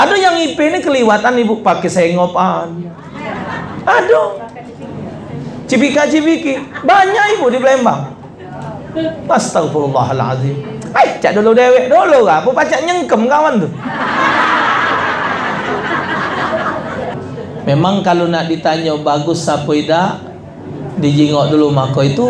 Ada yang IP ini kelihatan ibu pakai sengopan. Aduh. Cipika-cipiki. Banyak ibu di Palembang. Astagfirullahaladzim. Hai, cak dulu dewek dulu lah. Apa pacak nyengkem kawan tuh. Memang kalau nak ditanya bagus apa tidak, dijingok dulu mako itu.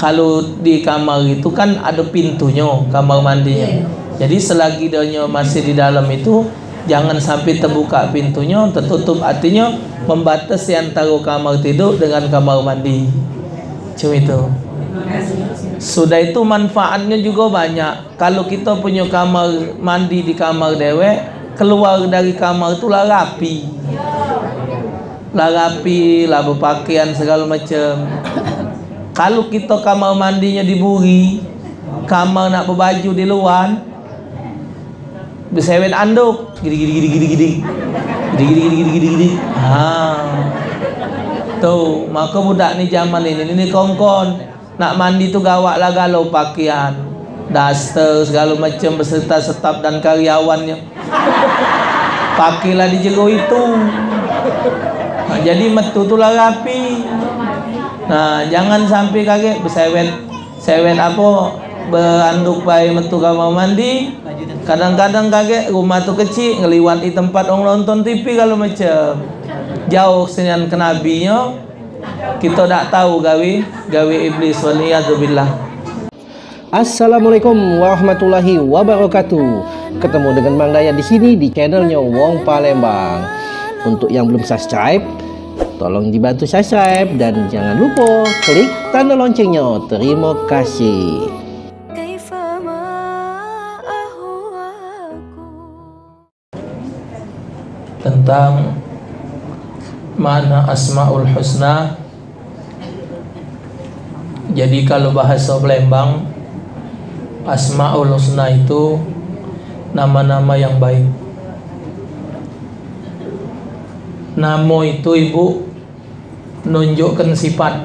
Kalau di kamar itu kan ada pintunya, kamar mandinya. Jadi selagi dia masih di dalam itu, jangan sampai terbuka pintunya, tertutup. Artinya membatasi antara kamar tidur dengan kamar mandi. Cuma itu. Sudah itu manfaatnya juga banyak. Kalau kita punya kamar mandi di kamar dewek, keluar dari kamar itu lah rapi. Lah rapi, lah berpakaian segala macam. Kalau kita kamar mandinya diburi, kamar nak berbaju di luar, bersewet anduk, gini. Tuh, maka budak ni zaman ini kongkon, nak mandi tu gawak lah galau pakaian, daster segala macam beserta staf dan karyawannya, pakailah di jero itu. Nah, jadi metu tu lah rapi. Nah, jangan sampai kaget bersewet apa. Beranduk bayi metu kamar mandi. Kadang-kadang kakek rumah tu kecil, ngeliwati tempat orang nonton TV kalau macam jauh senian kenabinya. Kita tak tahu gawe iblis waliyadzubillah. Assalamualaikum warahmatullahi wabarakatuh. Ketemu dengan Mang Dayat di sini di channelnya Wong Palembang. Untuk yang belum subscribe, tolong dibantu subscribe dan jangan lupa klik tanda loncengnya. Terima kasih. Tentang mana Asmaul Husna. Jadi kalau bahasa Palembang, Asmaul Husna itu nama-nama yang baik. Nama itu ibu nunjukkan sifat.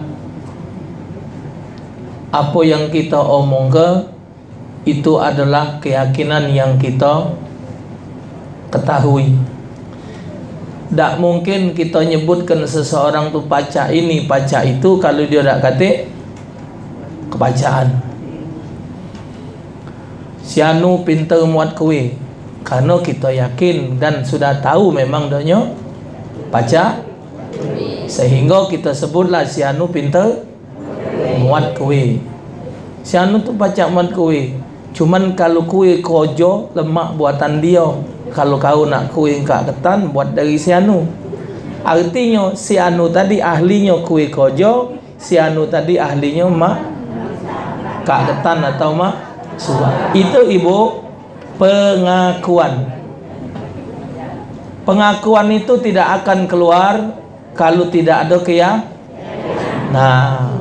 Apa yang kita omong ke itu adalah keyakinan yang kita ketahui. Tak mungkin kita nyebutkan seseorang tu pacak ini, pacak itu kalau dia tak kata kepacaan. Si anu pintar muat kue, karena kita yakin dan sudah tahu memang dia pacak, sehingga kita sebutlah si anu pintar muat kue. Si anu tu pacak muat kue. Cuman kalau kue kojo lemak buatan dia. Kalau kau nak kue kak ketan, buat dari si anu. Artinya si anu tadi ahlinya kue kojo, si anu tadi ahlinya mak kak ketan atau mak surat. Itu ibu pengakuan. Pengakuan itu tidak akan keluar kalau tidak ada keyakinan. Nah,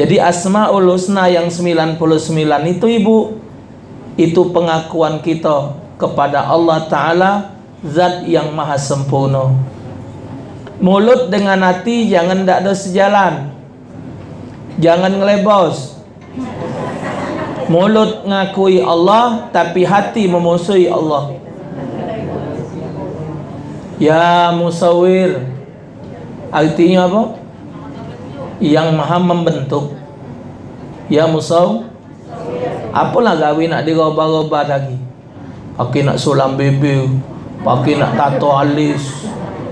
jadi Asmaul Husna yang 99 itu ibu, itu pengakuan kita kepada Allah Ta'ala, Zat yang maha sempurna. Mulut dengan hati jangan tak ada sejalan. Jangan ngelebos. Mulut ngakui Allah tapi hati memusuhi Allah. Ya musawir, artinya apa? Yang maha membentuk. Ya musawir, apalah gawe nak diroba-roba lagi. Pakai nak sulam bibir, pakai nak tato alis,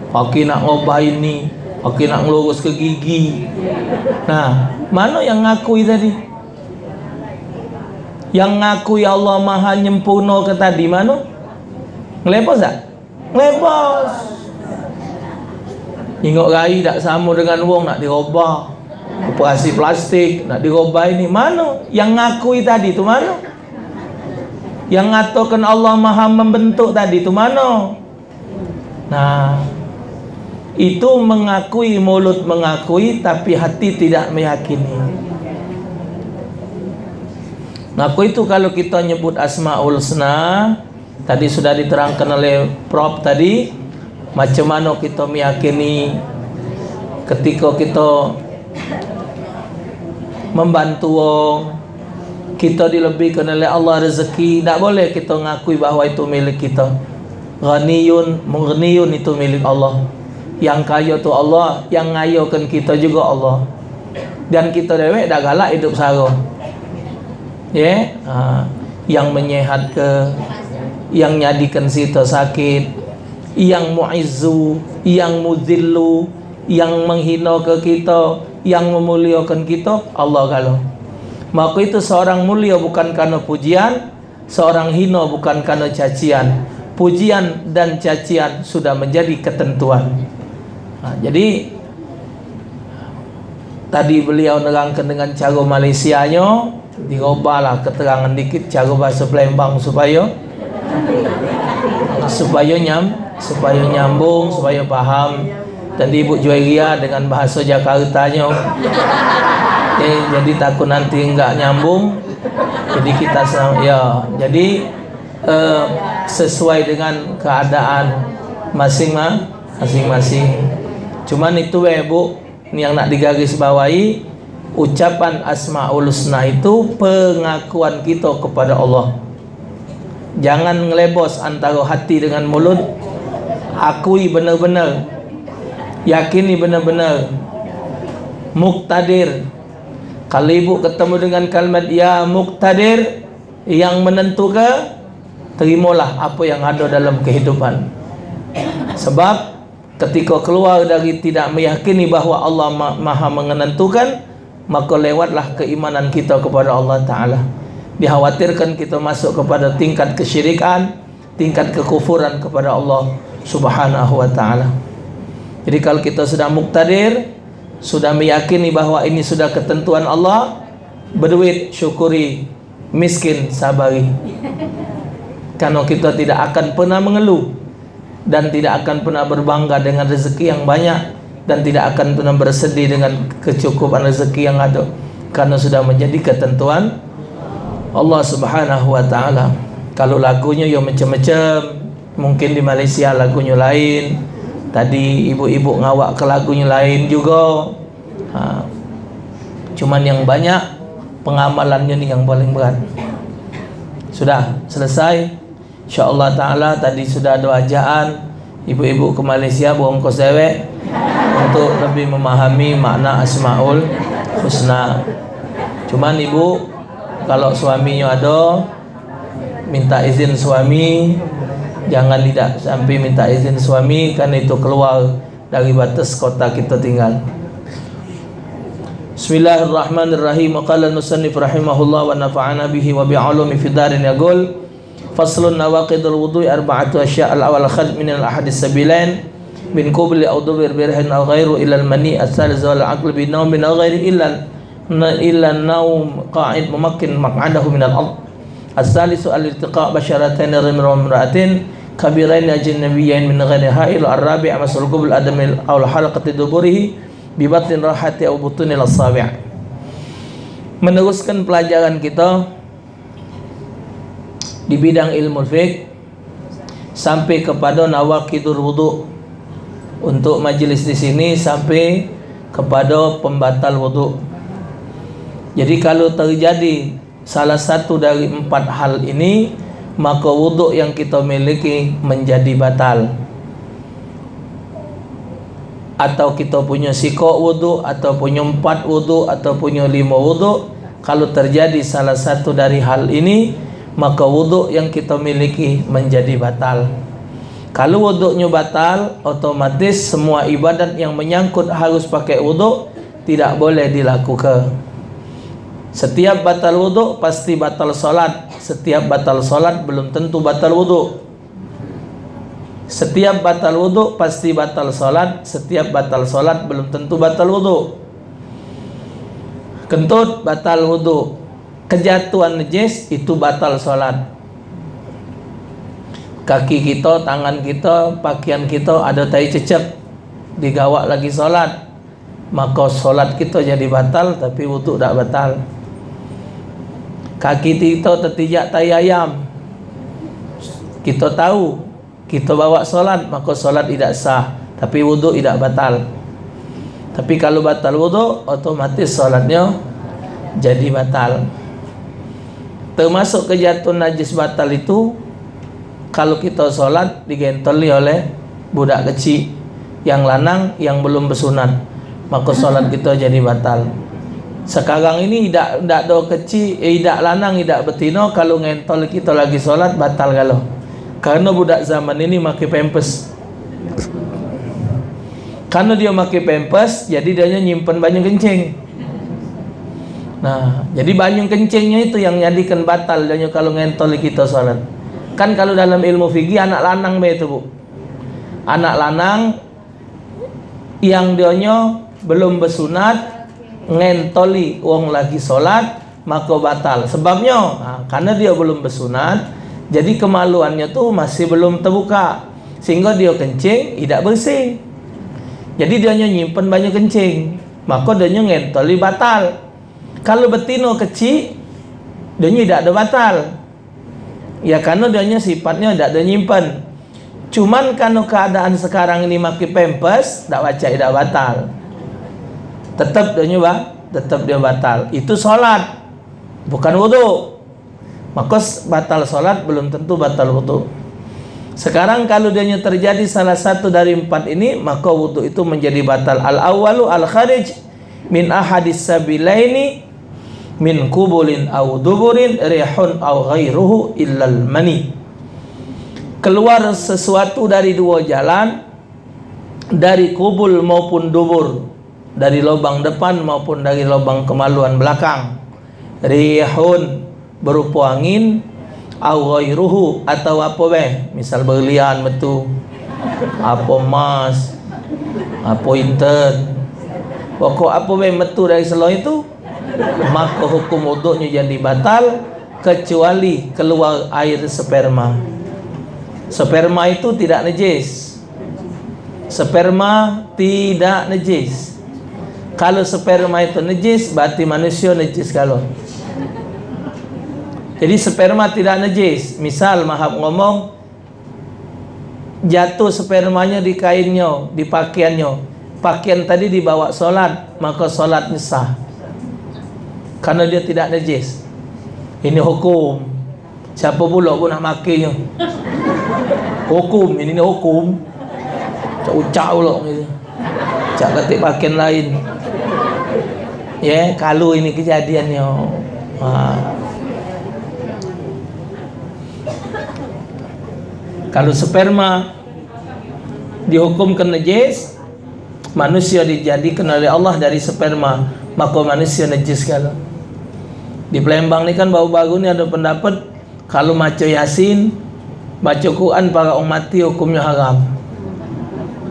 pakai nak ngubah ini, pakai nak ngelurus ke gigi. Nah, mana yang ngakui tadi? Yang ngakui Allah maha nyempurna ke tadi mana? Ngelebos tak? Ngelebos. Ingat rai tak sama dengan wong nak diroba. Operasi plastik, nak dirubah ini. Mana yang ngakui tadi itu mana? Yang ngatakan Allah maha membentuk tadi itu mana? Nah, itu mengakui, mulut mengakui tapi hati tidak meyakini. Ngakui itu kalau kita nyebut Asmaul Husna, tadi sudah diterangkan oleh Prof tadi, macam mana kita meyakini ketika kita membantu wong, kita dilebihkan oleh Allah rezeki. Tidak boleh kita ngakui bahwa itu milik kita. Ghaniyun, mughniyun itu milik Allah. Yang kaya itu Allah, yang ngayokan kita juga Allah. Dan kita dewek dah galak hidup saro. Ya, yeah? Yang menyehat ke, yang nyadikan kita sakit, yang mu'izzu, yang muzillu, yang menghina ke kita, yang memuliakan kita, Allah galau. Maka itu seorang mulia bukan karena pujian, seorang hina bukan karena cacian. Pujian dan cacian sudah menjadi ketentuan. Nah, jadi tadi beliau nerangkan dengan cara Malaysianya, dirubahlah keterangan dikit cara bahasa Palembang supaya nyambung, supaya paham. Tadi Ibu Juwairia dengan bahasa Jakartanya. Jadi takut nanti enggak nyambung. Jadi kita ya, jadi sesuai dengan keadaan masing-masing. Cuman itu Bu, yang nak digarisbawahi, ucapan Asmaul Husna itu pengakuan kita kepada Allah. Jangan ngelebos antara hati dengan mulut. Akui benar-benar. Yakini benar-benar. Muktadir. Kalau Ibu ketemu dengan kalimat ya muktadir, yang menentukan, terimalah apa yang ada dalam kehidupan. Sebab ketika keluar dari tidak meyakini bahwa Allah maha menentukan, maka lewatlah keimanan kita kepada Allah Ta'ala. Dikhawatirkan kita masuk kepada tingkat kesyirikan, tingkat kekufuran kepada Allah Subhanahu wa Ta'ala. Jadi kalau kita sudah muktadir, sudah meyakini bahwa ini sudah ketentuan Allah, berduit syukuri, miskin sabari. Karena kita tidak akan pernah mengeluh dan tidak akan pernah berbangga dengan rezeki yang banyak, dan tidak akan pernah bersedih dengan kecukupan rezeki yang ada, karena sudah menjadi ketentuan Allah Subhanahu wa Ta'ala. Kalau lagunya ya macam-macam, mungkin di Malaysia lagunya lain. Tadi ibu-ibu ngawak ke lagunya lain juga. Ha. Cuman yang banyak pengamalannya nih yang paling berat. Sudah selesai. InsyaAllah Ta'ala tadi sudah ada ajaan ibu-ibu ke Malaysia berongkos dewek untuk lebih memahami makna Asmaul Husna. Cuman Ibu, kalau suaminya ada, minta izin suami. Jangan tidak sampai minta izin suami, karena itu keluar dari batas kota kita tinggal. Bismillahirrahmanirrahim. Qala al-musannif rahimahullah wa nafa'ana bihi wa bi'alumi fidarin yaqul faslun nawaqidul wudu'i arba'atu asya' al-awal khad min al-ahadis sabilain min qabli aw dubir birhin aw ghairu ila al-mani' al-thalith wal aql bi nawm min ghairi illa an-nawm qa'id mumakkin maq'adahu min al-ard al-thalith al-irtiqa' basharatain rimra'atin kabirain ajnabiyain min ghairi ha'il ar-rabi' masal qabl adam al halqati duburihi bi batn rahati aw butun al-asabi'. Meneruskan pelajaran kita di bidang ilmu fiqh sampai kepada nawaqidul wudu. Untuk majelis di sini sampai kepada pembatal wudu. Jadi kalau terjadi salah satu dari empat hal ini, maka wudu yang kita miliki menjadi batal. Atau kita punya sikok wudu, atau punya empat wudu, atau punya lima wudu. Kalau terjadi salah satu dari hal ini, maka wudu yang kita miliki menjadi batal. Kalau wudunya batal, otomatis semua ibadat yang menyangkut harus pakai wudu tidak boleh dilakukan. Setiap batal wudu pasti batal solat. Setiap batal solat belum tentu batal wudu. Setiap batal wudu pasti batal solat. Setiap batal solat belum tentu batal wudu. Kentut batal wudu. Kejatuhan najis itu batal solat. Kaki kita, tangan kita, pakaian kita ada tai cecek, digawak lagi solat, maka solat kita jadi batal, tapi wudu tak batal. Kaki kita tertijak tai ayam, kita tahu, kita bawa solat, maka solat tidak sah, tapi wudu tidak batal. Tapi kalau batal wudu, otomatis solatnya jadi batal. termasuk kejatuhan najis batal itu kalau kita sholat digentoli oleh budak kecil yang lanang yang belum bersunat, maka sholat kita jadi batal. Sekarang ini tidak do kecil, tidak lanang, tidak betino, kalau ngentol kita lagi sholat batal galau. Karena budak zaman ini pakai pempes. Karena dia pakai pempes, jadi dia nyimpen banyu kencing. Nah, jadi banyu kencingnya itu yang jadikan batal dia kalau ngentol kita sholat. Kan kalau dalam ilmu fikih anak lanang itu, Bu. Anak lanang yang dionyo belum bersunat ngentoli wong lagi sholat maka batal sebabnya, nah, karena dia belum bersunat jadi kemaluannya tuh masih belum terbuka sehingga dia kencing tidak bersih, jadi dia nyimpen banyak kencing maka dia ngentoli batal. Kalau betino kecil dia tidak ada batal ya karena dia sifatnya tidak ada nyimpen. Cuman karena keadaan sekarang ini maki pempes, tidak batal. Tetap dia nyoba, tetap dia batal. Itu sholat, bukan wudu. Maka batal sholat belum tentu batal wudu. Sekarang kalau dia terjadi salah satu dari empat ini, maka wudu itu menjadi batal. Al-awalu al-kharij min ahadis sabilaini min kubulin au duburin rihun au ghairuhu illal mani. Keluar sesuatu dari dua jalan, dari kubul maupun dubur, dari lubang depan maupun dari lubang kemaluan belakang. Rihun berupa angin, awairuhu atau apa misal berlian betul, apa emas, apa inten, pokok apa metu dari selain itu, maka hukum wudhunya jadi batal kecuali keluar air sperma. Sperma itu tidak najis. Sperma tidak najis. Kalau sperma itu najis, berarti manusia najis kalau. Jadi sperma tidak najis. Misal mahab ngomong jatuh spermanya di kainnya, di pakaiannya. Pakaian tadi dibawa sholat, maka sholatnya sah. Karena dia tidak najis. Ini hukum. Siapa pula pun nak makinya? Hukum, ini hukum. Ucap ulok gitu. Cak ketik pakaian lain. Ya, kalau ini kejadiannya. Nah. Kalau sperma dihukum ke najis, manusia dijadikan oleh Allah dari sperma, maka manusia najis kalau. Di Palembang ini kan baru-baru ini ada pendapat kalau maca Yasin baca Quran para orang mati hukumnya haram.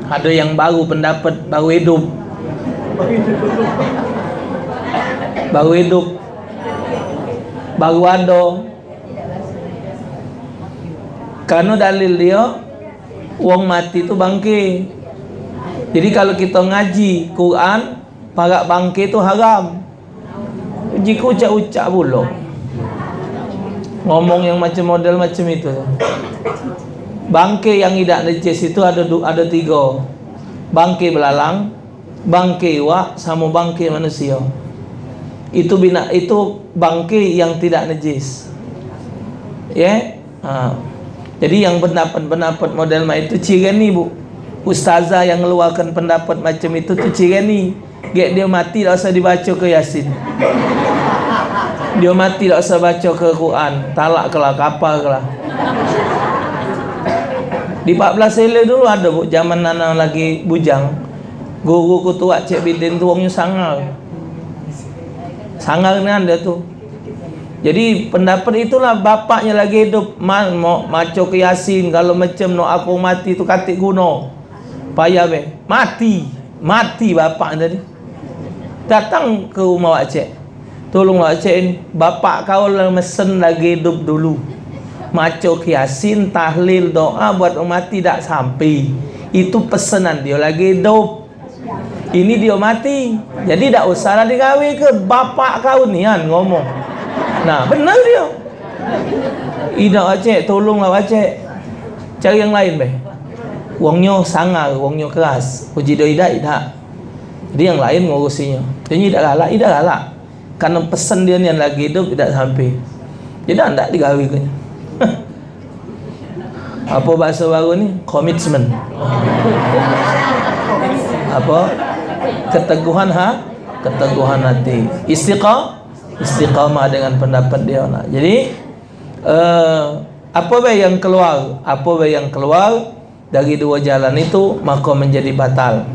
Ada yang baru pendapat baru hidup. Baru hidup. Baru ada. Karena dalil dia orang mati itu bangke. Jadi kalau kita ngaji Quran para bangke itu haram. Jika ucap-ucap pula. Ngomong yang macam model macam itu. Bangke yang tidak najis itu ada tiga. Bangke belalang, bangke iwak, sama bangke manusia. Itu bangke yang tidak najis. Ya. Yeah? Nah. Jadi yang pendapat model macam itu cireni Bu. Ustazah yang ngeluarkan pendapat macam itu tu cireni. Gek dia mati tak usah dibaca ke Yasin. Dia mati tak usah baca ke Quran. Talak kelah, kapal kelah. Di 14 Hilir dulu ada Bu, zaman Nana lagi bujang. Guru kutuak Cik Bidin tu orangnya sangar. Sangar ni ada tu. Jadi pendapat itulah bapaknya lagi hidup maco ke Yasin kalau macam no aku mati tu katik guna. Payah be. Mati bapak tadi. Datang ke rumah Wak Cik. Tolong Wak Cik ini, bapak kau mesen lagi hidup dulu. Maco Yasin, tahlil, doa buat orang mati tak sampai. Itu pesanan dia lagi hidup. Ini dia mati. Jadi tak usahlah dikawin ke bapak kau ni kan ngomong. Nah benar dia. Ida Wak Cik, tolonglah Wak Cik. Cari yang lain beh. Wongnya sangar, wongnya keras. Uji dia idak. Jadi yang lain ngurusinya. Dia ni idak galak. Karena pesan dia yang lagi hidup tidak sampai. Hilang tak digawiknya? Apa bahasa baru ni? Komitmen. Apa? Keteguhan keteguhan hati. Istiqamah dengan pendapat dia nak. Jadi apa baik yang keluar? Apa baik yang keluar dari dua jalan itu maka menjadi batal.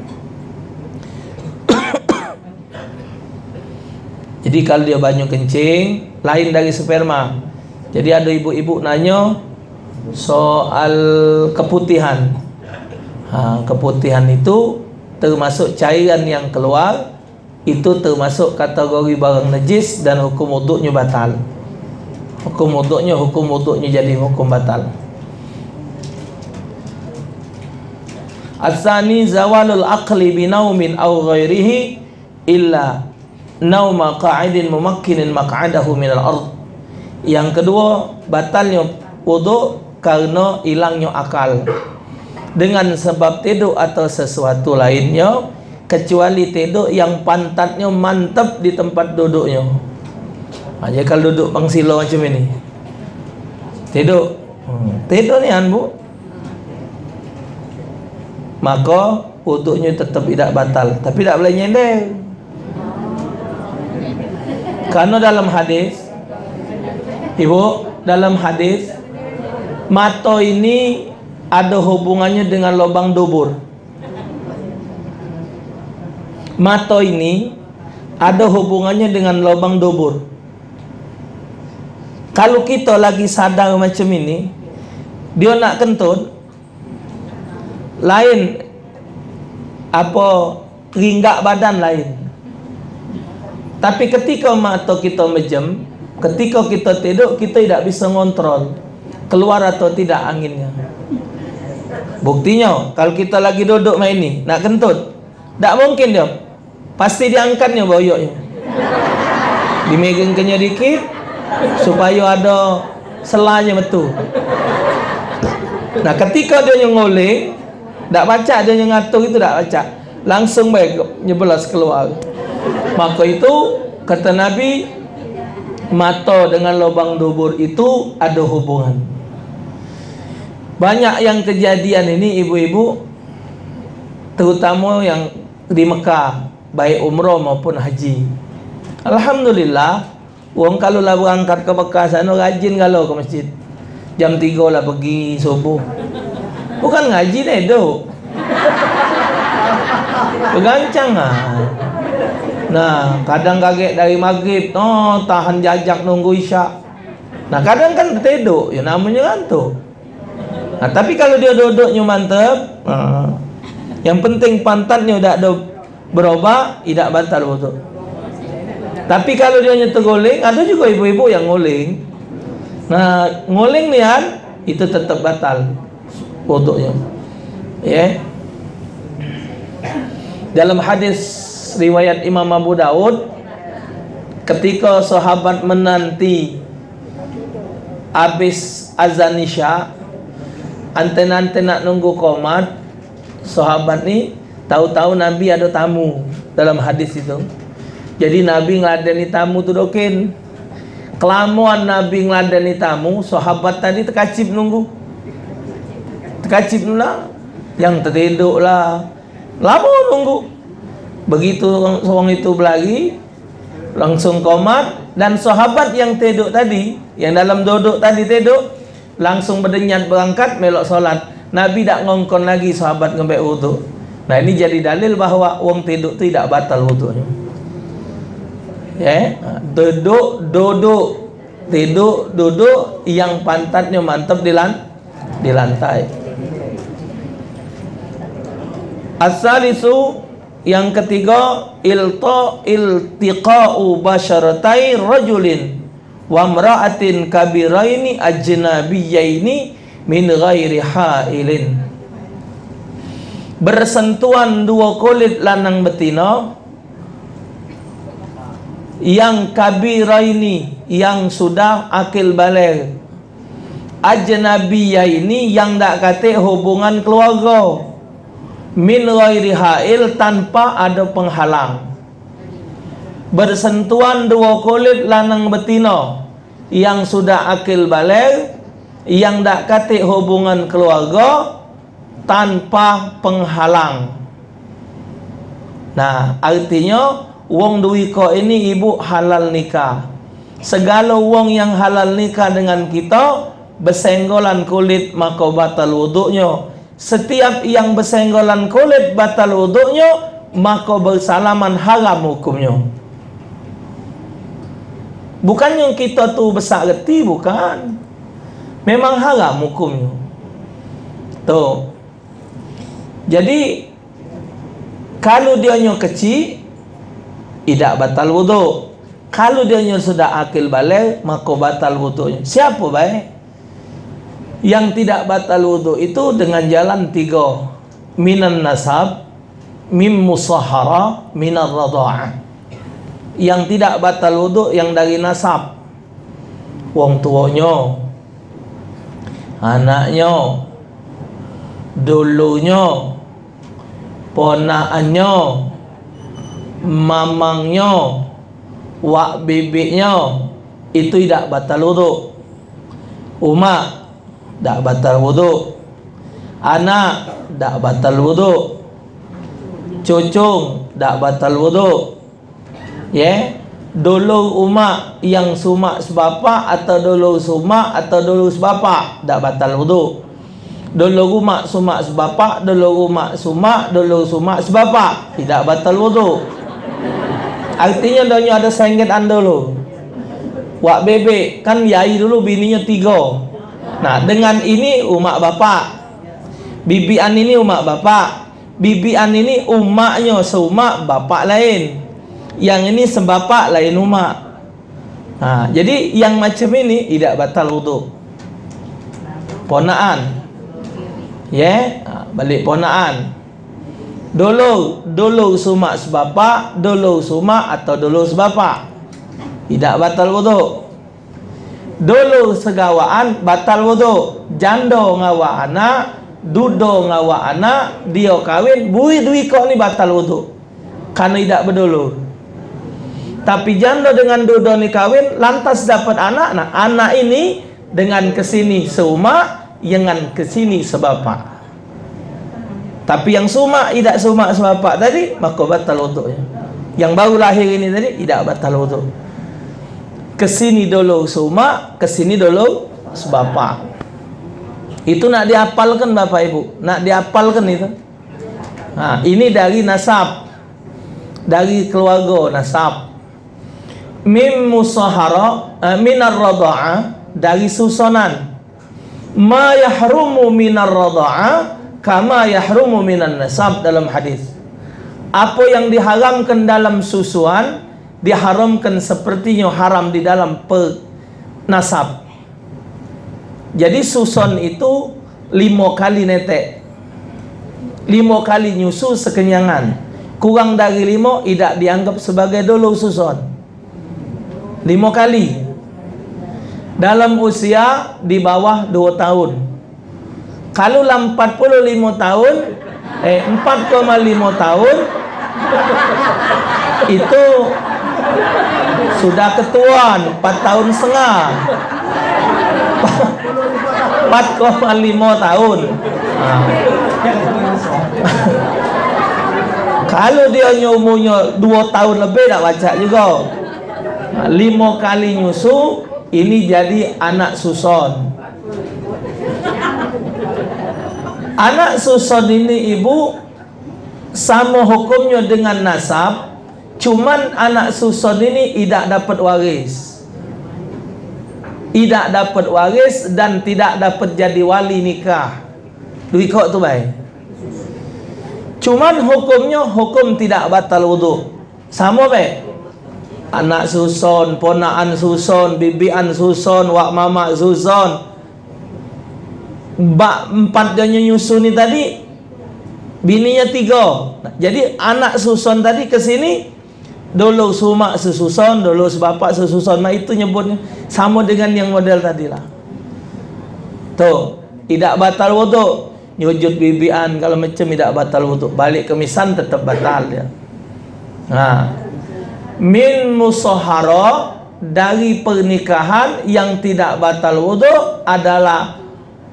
Jadi kalau dia banyak kencing, lain dari sperma. Jadi ada ibu-ibu nanya soal keputihan. Keputihan itu termasuk cairan yang keluar, itu termasuk kategori barang najis dan hukum wuduknya batal. Hukum wuduknya jadi hukum batal. Asani zawalul aqli binaumin aw ghairihi illa nauma qa'idin mumakkinin maq'adahu minal ard. Yang kedua, batalnya wudu karena hilangnya akal dengan sebab tidur atau sesuatu lainnya kecuali tidur yang pantatnya mantap di tempat duduknya. Jadi kalau duduk pangsilo macam ini tidur, tidur ni anbu, maka wuduknya tetap tidak batal. Tapi tak boleh nyender, karena dalam hadis, ibu, dalam hadis mata ini ada hubungannya dengan lubang dubur. Mata ini ada hubungannya dengan lubang dubur. Kalau kita lagi sadar macam ini, dia nak kentut, lain apa ringgak badan lain. Tapi ketika mata kita mejem, ketika kita tidur, kita tidak bisa ngontrol keluar atau tidak anginnya. Buktinya kalau kita lagi duduk main ini nak kentut, tak mungkin dia, pasti diangkatnya boyoknya, dimegengkannya dikit supaya ada selanya betul. Nah ketika dia nyengoleh, tak baca dia yang ngatur itu, tak baca, langsung baik nyebelas keluar. Maka itu kata Nabi, mata dengan lubang dubur itu ada hubungan. Banyak yang kejadian ini ibu-ibu, terutama yang di Mekah, baik umrah maupun haji. Alhamdulillah, wong kalau lah berangkat ke Mekah sana rajin kalau ke masjid, jam 3 lah pergi subuh. Bukan ngaji nih dok, pegancang lah. Nah kadang kaget dari maghrib, oh tahan jajak nunggu isya. Nah kadang kan tidur, ya namanya ngantuk. Nah tapi kalau dia duduknya mantep, yang penting pantatnya udah ada berubah, tidak batal wuduk. Tapi kalau dia nyetir ngoling, ada juga ibu-ibu yang ngoling. Nah ngoling nian itu tetap batal wuduknya. Ya. Dalam hadis riwayat Imam Abu Daud, ketika sahabat menanti habis azan isya, anten-anten nak nunggu qomat, sahabat ni tahu-tahu Nabi ada tamu dalam hadis itu. Jadi Nabi ngeladeni tamu tu dokin. Kelamuan Nabi ngeladeni tamu, sahabat tadi terkacip nunggu. Kacip lah, yang tertidur lah, lama nunggu. Begitu orang itu berlari, langsung komat. Dan sahabat yang tidur tadi, yang dalam duduk tadi tidur, langsung berdenyat berangkat melok solat. Nabi tak ngongkon lagi sahabat ngebek wuduk. Nah ini jadi dalil bahawa orang tidur itu tidak batal wuduknya. Duduk, tidur, duduk, yang pantatnya mantap di lantai. As-salisu, yang ketiga, iltiqa'u basyaratai rajulin wa mra'atin kabiraini ajnabiyyaini min ghairi hailin. Bersentuhan dua kulit lanang betina yang kabiraini, yang sudah akil baligh, ajnabiyyaini, yang tak kate hubungan keluarga, min ghairi ha'il, tanpa ada penghalang. Bersentuhan dua kulit lanang betina yang sudah akil baligh, yang dak katik hubungan keluarga tanpa penghalang. Nah, artinya wong duwiko ini ibu halal nikah. Segala wong yang halal nikah dengan kita besenggolan kulit maka batal wuduknya. Setiap yang besenggolan kulit batal wuduknya maka bersalaman haram hukumnya. Bukan yang kita tu besar reti, bukan. Memang haram hukumnya. Tuh. Jadi kalau dia nyo kecil tidak batal wudu. Kalau dia nyo sudah akil baligh maka batal wudunya. Siapa baik? Yang tidak batal wudu itu dengan jalan tiga. Minan nasab, mim musahara, minar radha'ah. Yang tidak batal wudhu yang dari nasab, wong tuanya, anaknya, dulunya, ponakannya, mamangnya, wak bibiknya, itu tidak batal wudhu. Umak tidak batal wudhu, anak tidak batal wudhu, cucung tidak batal wudhu. Ya, dulu umak yang sumak sebapa atau dulu sumak atau dulu sebapa tak batal wudu. Dulu umak sumak sebapa, dulu umak sumak, dulu sumak sebapa tidak batal wudu. Artinya donyo ada sengketan dulu. Wak bebek kan yai dulu bininya tiga. Nah, dengan ini umak bapak. Bibian ini umak bapak. Bibian ini umaknya sumak bapak lain. Yang ini sebapak lain umak. Nah, jadi yang macam ini tidak batal wudu. Ponaan, ya, yeah? Balik ponaan. Dulu sumak sebapak, dulu sumak atau dulu sebapak, tidak batal wudu. Dulu segawaan batal wudu. Jando ngawa anak, dudo ngawa anak, dia kawin, bui-dui kok ni batal wudu. Karena tidak berdulu. Tapi janda dengan dudo ni kawin lantas dapat anak. Nah, anak ini dengan kesini seumak, dengan kesini sebapak. Tapi yang sumak tidak sumak sebapak tadi maka batal wuduknya. Yang baru lahir ini tadi tidak batal wuduk. Kesini dulu sumak, kesini dulu sebapak. Itu nak dihafalkan Bapak Ibu, nak dihafalkan itu. Nah, ini dari nasab, dari keluarga nasab. Mim musahara, minar radha'ah, dari susunan. Ma yahrumu minar radha'ah kama yahrumu minan nasab, dalam hadis. Apa yang diharamkan dalam susuan diharamkan sepertinya haram di dalam nasab. Jadi susun itu 5 kali netek, 5 kali nyusu sekenyangan. Kurang dari 5 tidak dianggap sebagai dulu susun. 5 kali dalam usia di bawah 2 tahun. Kalau 45 tahun 4,5 tahun itu sudah ketuaan 4,5 tahun 4,5 tahun. Nah, kalau dia umurnya 2 tahun lebih tak baca juga. 5 kali nyusu ini jadi anak suson. Anak suson ini ibu sama hukumnya dengan nasab, cuman anak suson ini tidak dapat waris, tidak dapat waris dan tidak dapat jadi wali nikah. Duit kok tu baik. Cuman hukumnya hukum tidak batal wudu, sama baik. Anak susun, ponaan susun, bibian susun, wak mama susun. Bak 4 dia nyusun ni tadi, bininya 3. Jadi anak susun tadi ke sini, dulu sumak sususun, dulu sebapak sususun. Nah, itu nyebutnya sama dengan yang model tadi lah. Tuh, tidak batal wudu. Nyujud bibian kalau macam tidak batal wudu. Balik kemisan tetap batal dia. Nah, min musahara dari pernikahan yang tidak batal wudhu adalah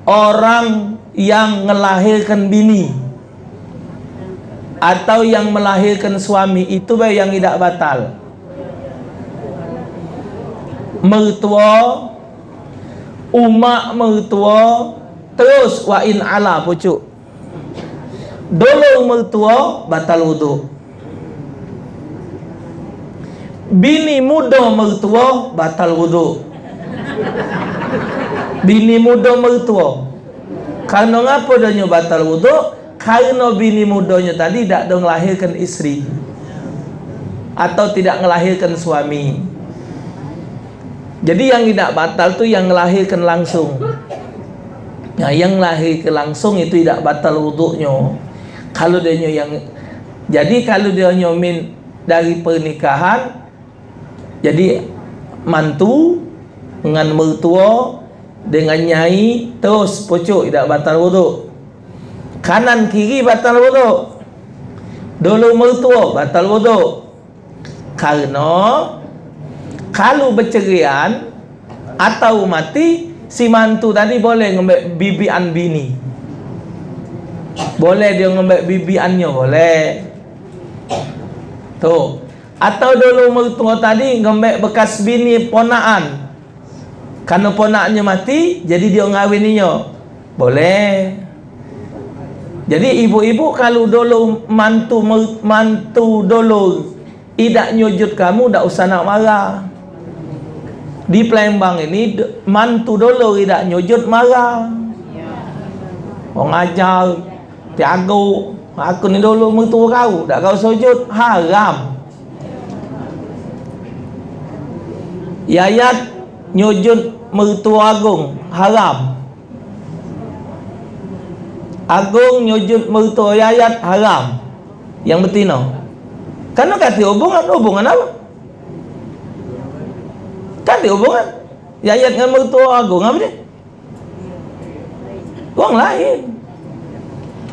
orang yang melahirkan bini atau yang melahirkan suami, itu yang tidak batal. Mertua, umak mertua, terus wain ala pucuk. Dulur mertua batal wudhu. Bini muda mertua batal wudhu. Bini muda mertua. Karena ngapa danyo batal wudhu? Karena bini mudanya tadi tidak melahirkan istri atau tidak melahirkan suami. Jadi yang tidak batal itu yang melahirkan langsung. Nah, yang melahirkan langsung itu tidak batal wudhunya. Kalau danyo yang, jadi kalau danyo min dari pernikahan, jadi mantu dengan mertua, dengan nyai, terus pucuk tidak batal wudhu. Kanan kiri batal wudhu. Dulu mertua batal wudhu. Karena kalau bercerian atau mati, si mantu tadi boleh ngembek bibian bini. Boleh dia ngembek bibiannya, boleh. Tuh. Atau dulu mertua tadi ngembek bekas bini ponaan. Karena ponaknya mati, jadi dia ngawininya, boleh. Jadi ibu-ibu kalau dulu mantu dulu tidak nyujud kamu, tidak usah nak marah. Di Palembang ini mantu dulu tidak nyujud marah. Orang ajar, Tiago, aku ni dulu mertua kau, tidak kau sujud, haram. Yayat nyujud mertua agung, haram. Agung nyujud mertua yayat, haram. Yang betina. Karena kata hubungan, hubungan apa? Kata hubungan yayat dengan mertua agung apa dia? Orang lain.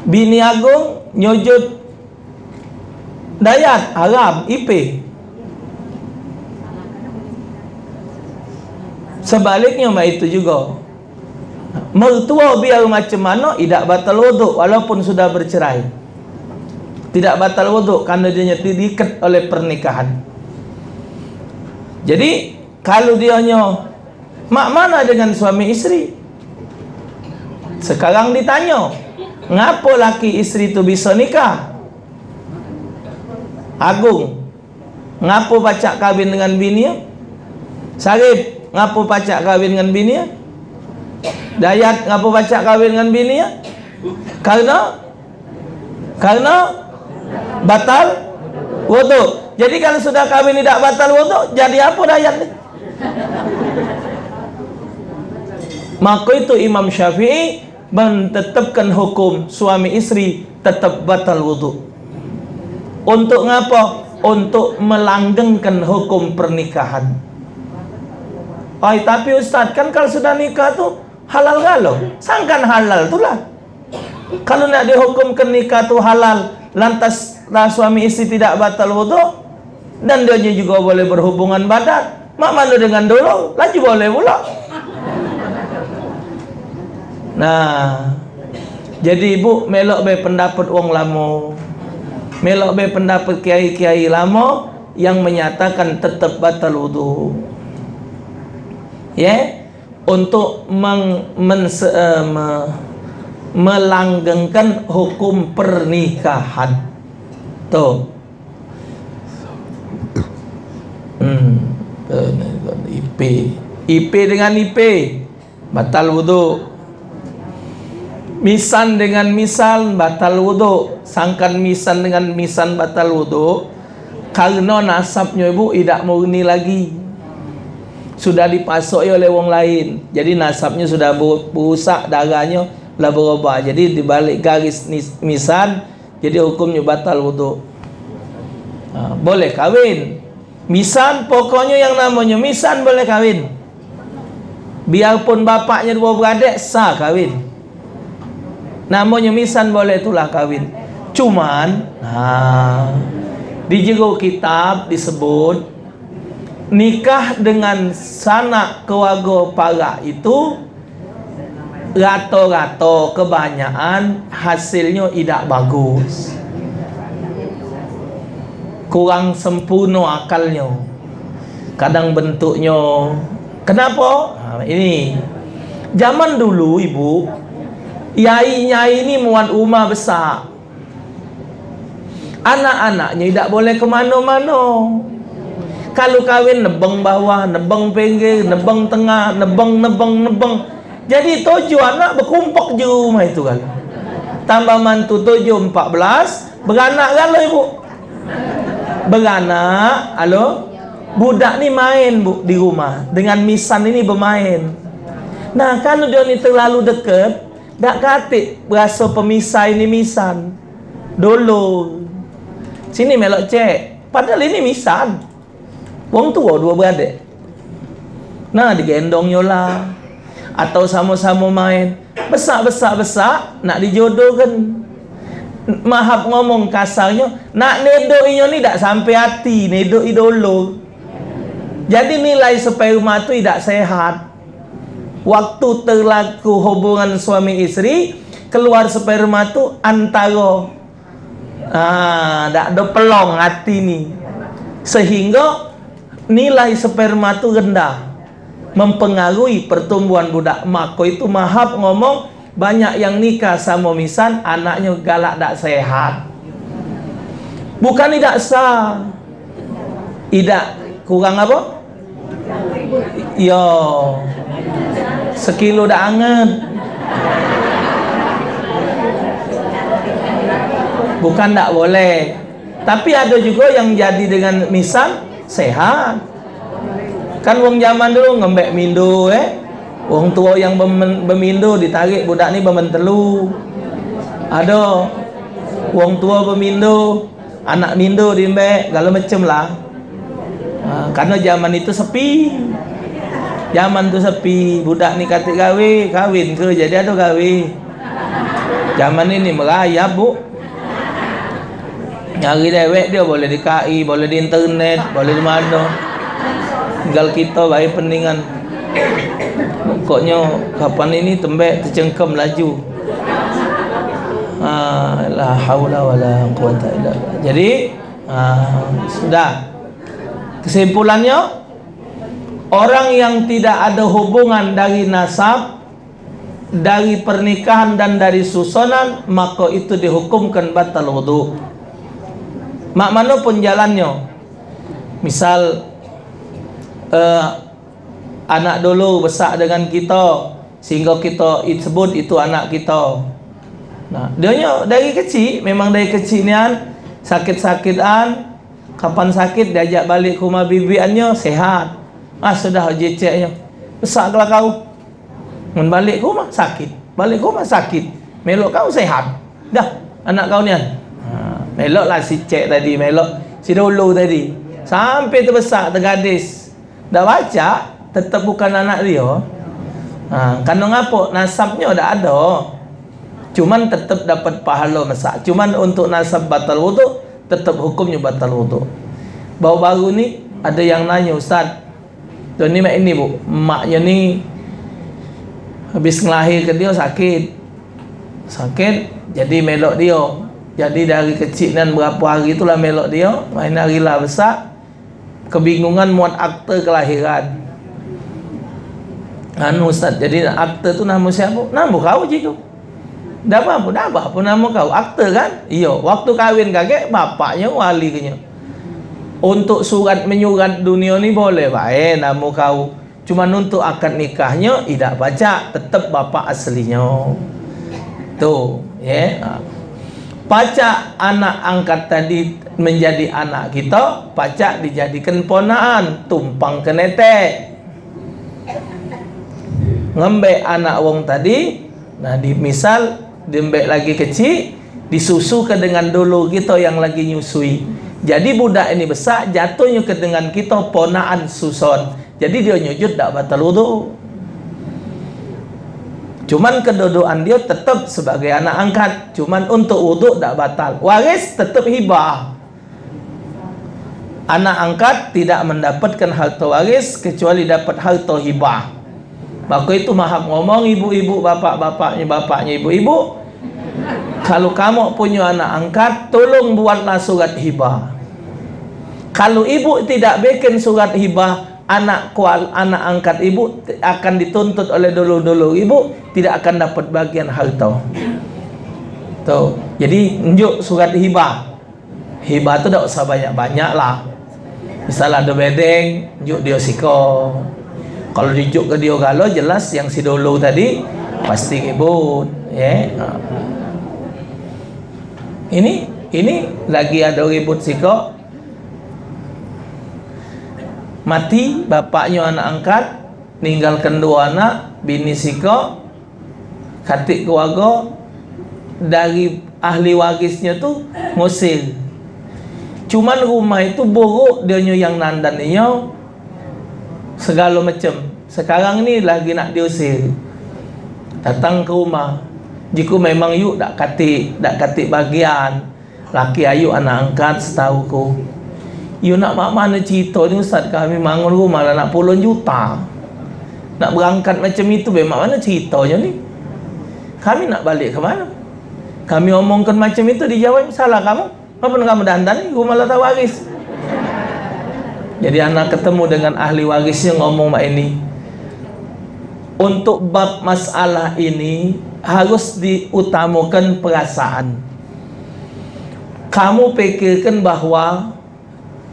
Bini agung nyujud dayat, haram, IP. Sebaliknya mah itu juga. Mertua biar macam mana tidak batal wudhu walaupun sudah bercerai. Tidak batal wudhu karena dia diikat oleh pernikahan. Jadi kalau dia mak mana dengan suami istri? Sekarang ditanya, ngapa laki istri itu bisa nikah? Agung, ngapa pacak kawin dengan bini? Sarip, ngapa pacak kawin dengan bini ya? Dayat, ngapa pacak kawin dengan bini ya? Karena batal wudhu. Jadi kalau sudah kawin tidak batal wudhu, jadi apa Dayat ni? Maka itu Imam Syafi'i menetapkan hukum suami istri tetap batal wudhu. Untuk ngapa? Untuk melanggengkan hukum pernikahan. Oh, tapi Ustaz, kan kalau sudah nikah tu halal galau. Sangkan halal itulah. Kalau nak dihukumkan nikah tu halal, lantas suami istri tidak batal wudhu dan dia juga boleh berhubungan badan. Mak malu dengan dulu, lagi boleh pula. Nah, jadi ibu melok be pendapat orang lama, melok be pendapat kiai-kiai lama yang menyatakan tetap batal wudhu. Ya, untuk melanggengkan hukum pernikahan. Tuh. IP dengan IP batal wudhu. Misan dengan misan batal wudhu. Sangkan misan dengan misan batal wudhu karena nasabnya ibu tidak murni lagi. Sudah dipasoi oleh orang lain. Jadi nasabnya sudah berusak, darahnya lah berubah. Jadi dibalik garis misan, jadi hukumnya batal wudhu. Nah, boleh kawin. Misan pokoknya yang namanya misan boleh kawin. Biarpun bapaknya dua beradik sah kawin. Namanya misan boleh itulah kawin. Cuman, nah, di jero kitab disebut nikah dengan sanak keluarga para itu rata-rata kebanyakan hasilnya tidak bagus, kurang sempurna akalnya, kadang bentuknya. Kenapa? Nah, ini zaman dulu ibu, yai-nyai ini muat rumah besar, anak-anaknya tidak boleh kemana-mana. Kalau kawin nebeng bawah, nebeng pinggir, nebeng tengah, nebeng. Jadi 7 anak berkumpuk di rumah itu kan. Tambah mantu 7, 14, beranak kan lo ibu. Beranak, halo. Budak ni main bu di rumah dengan misan ini bermain. Nah kalau dia ni terlalu dekat, tak katik berasa pemisah ini misan. Dulu sini melok cek. Padahal ini misan. Wong tua 2 beradik. Nah digendong yola atau sama-sama main. Besak-besak-besak nak dijodohkan. Maaf ngomong kasarnya, nak nedoinyo ni tak sampai hati, nedoi dulu. Jadi nilai sperma tu tidak sehat. Waktu terlaku hubungan suami isteri, keluar sperma tu antara tak ada pelong hati ni. Sehingga nilai sperma itu rendah, mempengaruhi pertumbuhan budak. Maka itu mahab ngomong banyak yang nikah sama misan, anaknya galak tak sehat. Bukan tidak sah, tidak kurang apa? Yo, sekilo dah anget. Bukan tak boleh. Tapi ada juga yang jadi dengan misan sehat. Kan wong zaman dulu ngembek mindo, wong tua yang bermindo ditarik budak ni bermentelu. Ada wong tua bermindo, anak mindo diembek, kalau macam lah. Karena zaman itu sepi. Zaman tu sepi, budak ni katik gawe, kawin ke jadi ada gawe. Zaman ini merayap bu. Nyari dewek dia boleh di KI, boleh di internet, boleh di mana. Tinggal kita baik peningan. Pokoknya kapan ini tembek tercengkem laju. La haula wala quwata illa billah. Jadi sudah. Kesimpulannya, orang yang tidak ada hubungan dari nasab, dari pernikahan dan dari susunan, maka itu dihukumkan batal wudu. Mak mana pun jalannya. Misal anak dulu besar dengan kita sehingga kita sebut itu anak kita. Nah, dia dari kecil, memang dari kecilnya sakit-sakitan, kapan sakit diajak balik ke rumah bibiannya sehat. Ah sudah OJC-nya. Besarlah kau. Men balik ke rumah sakit. Balik ke rumah sakit. Melok kau sehat. Dah, anak kau ni kan. Meloklah si cek tadi, melok si dulu tadi sampai terbesar, tergadis, dah baca tetap bukan anak dia. Karena ngapa? Nasabnya dah ada, cuman tetap dapat pahala masak. Cuman untuk nasab batal wudu, tetap hukumnya batal wudu. Baru-baru ni ada yang nanya, Ustaz tuan ni mak ini bu, maknya ni habis ngelahirkan dia sakit, jadi melok dia. Jadi dari kecil dan berapa hari itulah melok dia. Main harilah besar, kebingungan muat akte kelahiran. Anu Ustaz, jadi akte tu nama siapa? Nama kau je tu. Dah apa? Dah apa nama kau? Akte kan? Iya. Waktu kahwin kakek, bapaknya wali kenya. Untuk surat menyurat dunia ni boleh baik nama kau. Cuma untuk akad nikahnya tidak baca, tetap bapak aslinya. Tu, ya. Pacak anak angkat tadi menjadi anak kita, pacak dijadikan ponaan, tumpang ke netek. Ngembek anak wong tadi, nah di misal ngembek lagi kecil, disusu ke dengan dulu kita yang lagi nyusui. Jadi budak ini besar jatuhnya ke dengan kita ponaan suson. Jadi dia nyujud tak batal wudu. Cuman kedudukan dia tetap sebagai anak angkat. Cuman untuk wuduk tak batal. Waris tetap hibah. Anak angkat tidak mendapatkan harta waris kecuali dapat harta hibah. Maka itu mahak ngomong ibu-ibu, bapaknya ibu-ibu, kalau kamu punya anak angkat, tolong buatlah surat hibah. Kalau ibu tidak bikin surat hibah, anak angkat ibu akan dituntut oleh dulu-dulu ibu, tidak akan dapat bagian harta. Tuh. Jadi nunjuk surat hibah. Hibah itu tidak usah banyak-banyak lah. Misalnya ada bedeng, nunjuk dia siko. Kalau dijuk ke dia galau, jelas yang si dulu tadi pasti ribut. Ya. Yeah. Ini lagi ada ribut siko. Mati bapaknya anak angkat, ninggalkan dua anak, bini siko, katik keluarga. Dari ahli warisnya tuh ngusir. Cuman rumah itu buruk, dia yang nandaninya segala macam. Sekarang ini lagi nak diusir. Datang ke rumah. Jika memang yuk dak katik bagian laki ayu anak angkat setahu ku. Yuk nak mak mana cerita ni ustaz, kami bangun rumah lah nak puluhan juta. Nak berangkat macam itu be mak mana ceritanya ni? Kami nak balik ke mana? Kami omongkan macam itu dijawab salah kamu. Apa nak kamu dandani rumah harta waris? Jadi anak ketemu dengan ahli warisnya ngomong mak ini. Untuk bab masalah ini harus diutamakan perasaan. Kamu pikirkan bahwa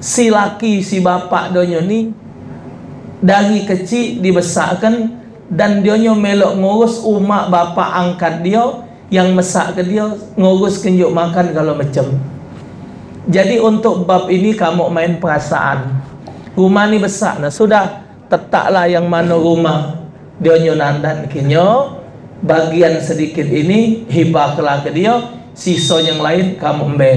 si laki, si bapak donyo ni dari kecil dibesarkan dan donyo melok ngurus umak bapak angkat dia yang mesak ke dia, ngurus kenjuk makan kalau macam. Jadi untuk bab ini kamu main perasaan. Rumah ni besar nah, sudah tetaklah yang mana rumah dionyo nandan kinyo, bagian sedikit ini hibahlah ke dia, sisa yang lain kamu embe.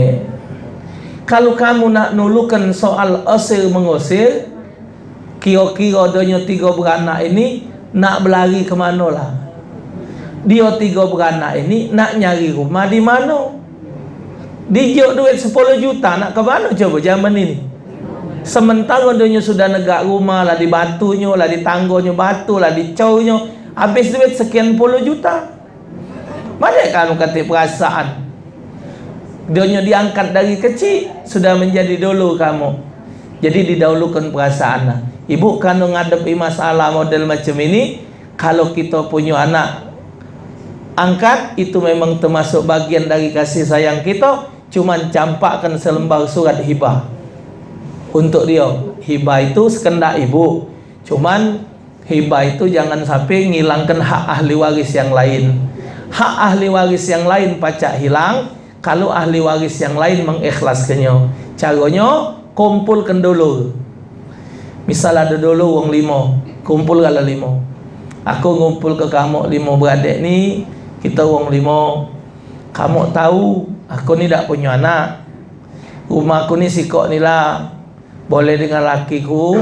Kalau kamu nak nulukan soal usir mengusir, kira-kira dionyo tiga beranak ini nak berlari ke mana lah? Dia tiga beranak ini nak nyari rumah di mana? Dijuk duit 10 juta nak ke mana coba zaman ini? Sementara dunia sudah negak rumah lah, di batunya lah, di tanggonya batu lah, di cownya habis duit sekian puluh juta. Mana kamu kata perasaan? Dunia diangkat dari kecil sudah menjadi dulu kamu. Jadi didahulukan perasaan. Ibu kalau ngadepi masalah model macam ini, kalau kita punya anak angkat itu memang termasuk bagian dari kasih sayang kita, cuman campakkan selembar surat hibah untuk dia. Hibah itu sekendak ibu, cuman hibah itu jangan sampai ngilangkan hak ahli waris yang lain. Hak ahli waris yang lain pacak hilang kalau ahli waris yang lain mengikhlaskannya. Caranya kumpulkan dulu. Misal ada dulu wong limo, kumpul kalau limo. Aku ngumpul ke kamu limo beradik ni, kita wong limo. Kamu tahu aku ni tak punya anak. Rumah aku ni sikok ni lah. Boleh dengan lakiku,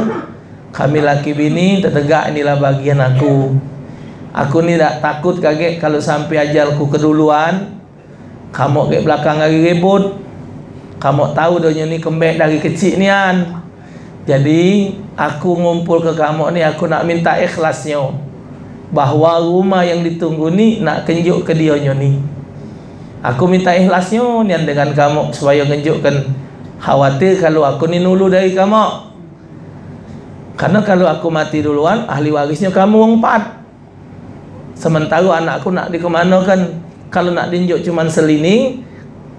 kami laki bini tertegak inilah bagian aku. Aku ni tak takut kaget kalau sampai ajalku keduluan. Kamu ke belakang lagi ribut. Kamu tahu dunia ni kembek dari kecil nian. Jadi aku ngumpul ke kamu ni, aku nak minta ikhlasnya bahwa rumah yang ditunggu ni nak kenjuk ke dia ni. Aku minta ikhlasnya nian dengan kamu supaya kenjukkan. Khawatir kalau aku ni nulu dari kamu. Karena kalau aku mati duluan, ahli warisnya kamu wong pat. Sementara anakku nak dikemanakan. Kalau nak dinjuk cuman selini,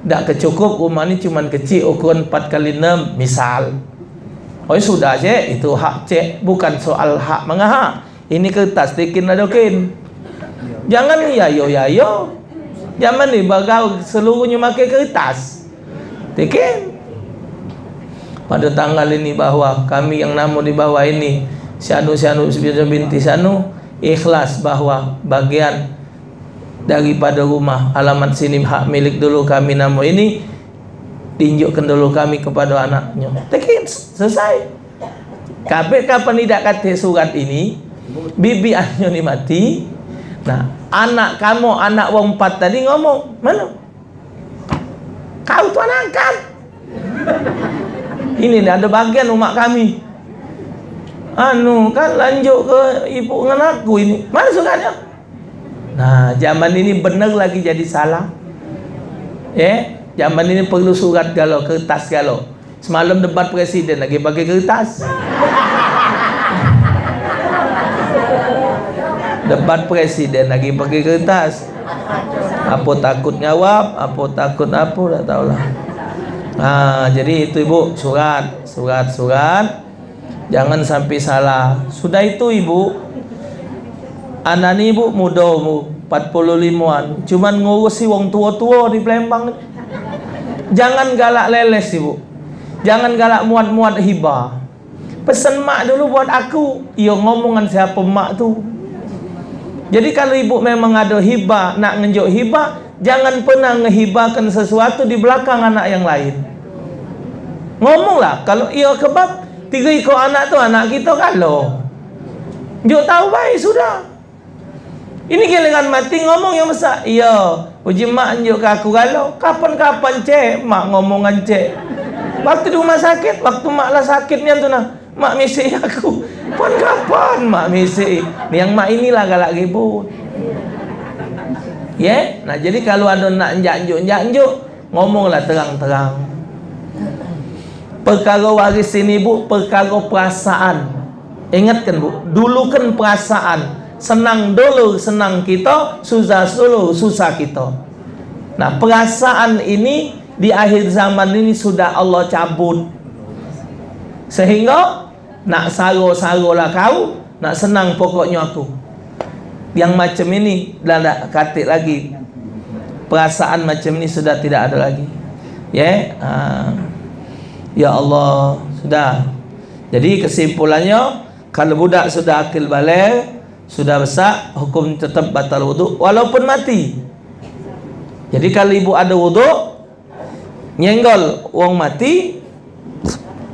tak kecukup, rumah ni cuman kecil, ukuran 4x6 misal. Oh sudah cek, itu hak cek, bukan soal hak mengahak. Ini kertas dikin adokin. Jangan yayo-yayo. Jangan ni bagau seluruhnya pakai kertas. Dikin. Pada tanggal ini bahwa kami yang namu di bawah ini Syanu binti Syanu ikhlas bahwa bagian daripada rumah alamat sini hak milik dulu kami namu ini, tunjukkan dulu kami kepada anaknya. Tekin selesai. Kabeh kapan tidak kate surat ini, bibi anyo ni mati. Nah, anak kamu anak wong pat tadi ngomong, "Mana? Kau tuan angkat." Ini ada bagian umat kami. Anu kan lanjut ke ibu ngenaku ini. Mana sukanya? Nah, zaman ini benar lagi jadi salah. Zaman ini perlu surat galau, kertas galau. Semalam debat presiden lagi pakai kertas. Debat presiden lagi pakai kertas. Apa takut ngawap, apa takut apa, tak tahulah. Nah, jadi itu ibu, surat. Jangan sampai salah. Sudah itu ibu, anak ni ibu muda, 45-an. Cuman ngurusi wong tua-tua di Palembang. Jangan galak leles ibu. Jangan galak muat-muat hibah. Pesan mak dulu buat aku. Iya ngomongan siapa mak tu. Jadi kalau ibu memang ada hibah, nak ngenjuk hibah, jangan pernah ngehibahkan sesuatu di belakang anak yang lain. Ngomonglah, kalau iya kebab, tiga ikut anak tu anak kita kalau. Njuk tahu baik sudah. Ini gelengan mati ngomong yang besar. Iya, uji mak njuk ke aku kalau. Kapan-kapan cek, mak ngomongan cek. Waktu di rumah sakit, waktu mak lah sakitnya tu nak. Mak misi aku. Kapan-kapan mak misi. Yang mak inilah galak ribut. Ya? Nah, jadi kalau ada nak nyanjuk-nyanjuk, ngomonglah terang-terang. Perkara waris ini bu, perkara perasaan. Ingatkan bu, dulu kan perasaan. Senang dulu, senang kita. Susah dulu, susah kita. Nah, perasaan ini di akhir zaman ini sudah Allah cabut. Sehingga nak saro-sarolah kau, nak senang pokoknya aku. Yang macam ini tidak katik lagi. Perasaan macam ini sudah tidak ada lagi. Ya Allah, sudah. Jadi kesimpulannya, kalau budak sudah akil baligh, sudah besar, hukum tetap batal wudhu walaupun mati. Jadi kalau ibu ada wudhu, nyenggol orang mati,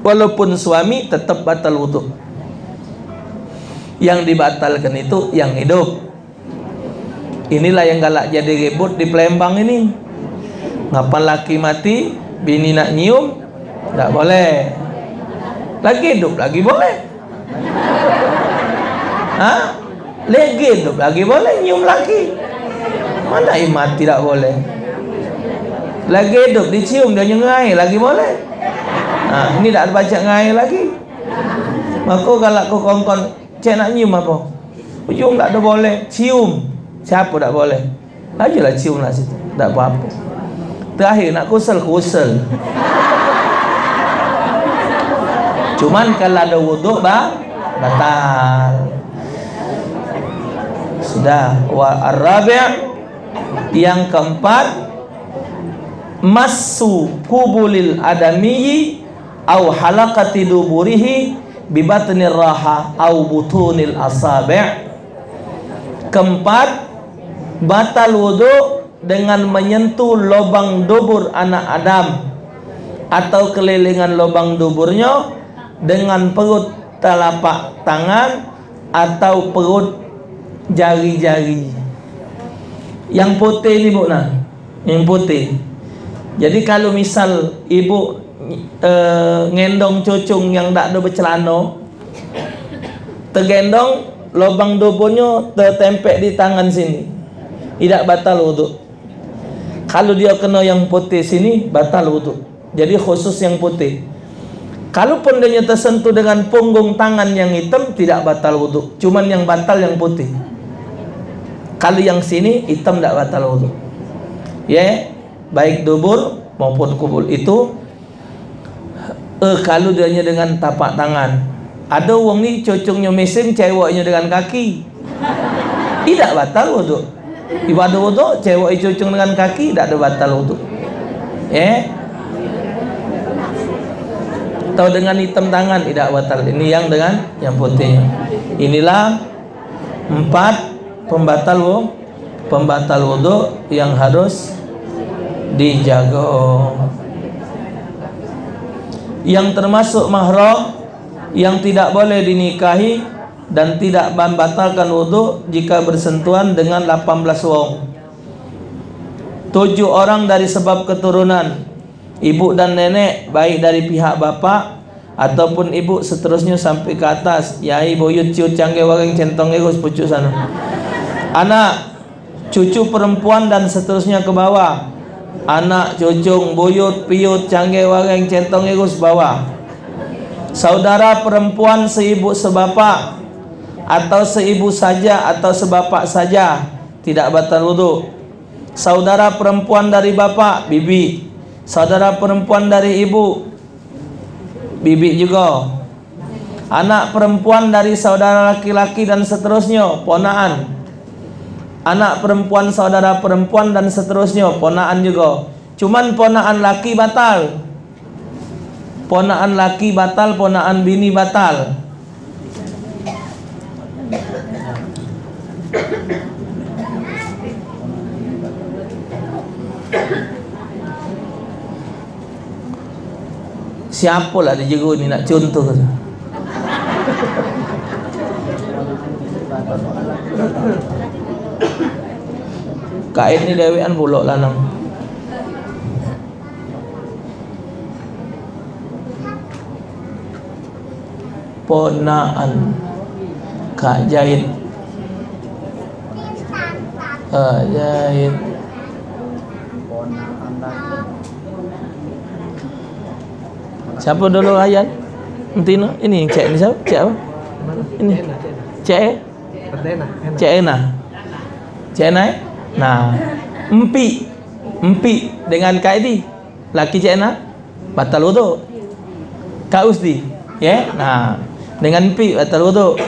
walaupun suami, tetap batal wudhu. Yang dibatalkan itu yang hidup. Inilah yang galak jadi ribut di Palembang ini. Ngapa laki mati, bini nak nyium, tak boleh. Lagi hidup lagi boleh. Ha? Lagi hidup lagi boleh, nyium lagi. Mana yang mati tak boleh? Lagi hidup dicium dia nyengai lagi boleh. Nah, ini tak ada baca ngai lagi. Maka kalau kau kongkong, cek nak nyium apa? Cium tak ada boleh. Cium. Siapa tak boleh? Ajalah cium lah situ. Tak apa-apa. Terakhir nak kusel. Cuman kalau ada wuduk, batal. Sudah. Wa ar-rabi'. Yang keempat. Massu kubulil adamiyi. Au halaqati duburihi bibatnir raha au butunil asabi'. Keempat, batal wudu dengan menyentuh lubang dubur anak Adam atau kelilingan lubang duburnya dengan perut telapak tangan atau perut jari-jari. Yang putih ini bu nah, yang putih. Jadi kalau misal ibu ngendong cucung yang tak ada bercelana, tergendong, lubang duburnya tertempek di tangan sini, tidak batal wudhu. Kalau dia kena yang putih sini, batal wudhu. Jadi khusus yang putih. Kalaupun dia tersentuh dengan punggung tangan yang hitam, tidak batal wudhu. Cuman yang batal yang putih. Kalau yang sini hitam tidak batal wudhu. Ya, baik dubur maupun kubul itu. Kalau dia dengan tapak tangan, ada orang ni cocongnya mesin, ceweknya dengan kaki, tidak batal wuduk. Ibadah wuduk, cewek cocong dengan kaki, tidak ada batal wuduk. Atau dengan hitam tangan, tidak batal. Ini yang dengan yang putih. Inilah empat pembatal wuduk yang harus dijaga. Yang termasuk mahram, yang tidak boleh dinikahi dan tidak membatalkan wudhu jika bersentuhan dengan 18 orang, 7 orang dari sebab keturunan, 4 ibu dan nenek, baik dari pihak bapak ataupun ibu seterusnya sampai ke atas. Yai boyut ciut cangge wareng centongge gus pucuk sana. Anak, cucu perempuan dan seterusnya ke bawah. Anak, cucung, boyut, piut, cangge wareng centongge gus bawah. Saudara perempuan seibu sebapak atau seibu saja atau sebapak saja, tidak batal wudu. Saudara perempuan dari bapak, bibi. Saudara perempuan dari ibu, bibi juga. Anak perempuan dari saudara laki-laki dan seterusnya, ponaan. Anak perempuan saudara perempuan dan seterusnya, ponaan juga. Cuman ponaan laki batal. Ponaan laki batal, ponaan bini batal. Siapa lah di jero ni nak contoh? Kain ni dewean bulok lanang. Ponaan Kak Jahit, Kak Jahit. Siapa dulu ayat? Entina, ini cek ni siapa? Cek apa? Ini cek? Cek Ena. Cek Ena? Nah, empi, empi dengan kaidi laki cek Ena batal wudu. Kak Usdi, ya? Nah, dengan empi batal wudu.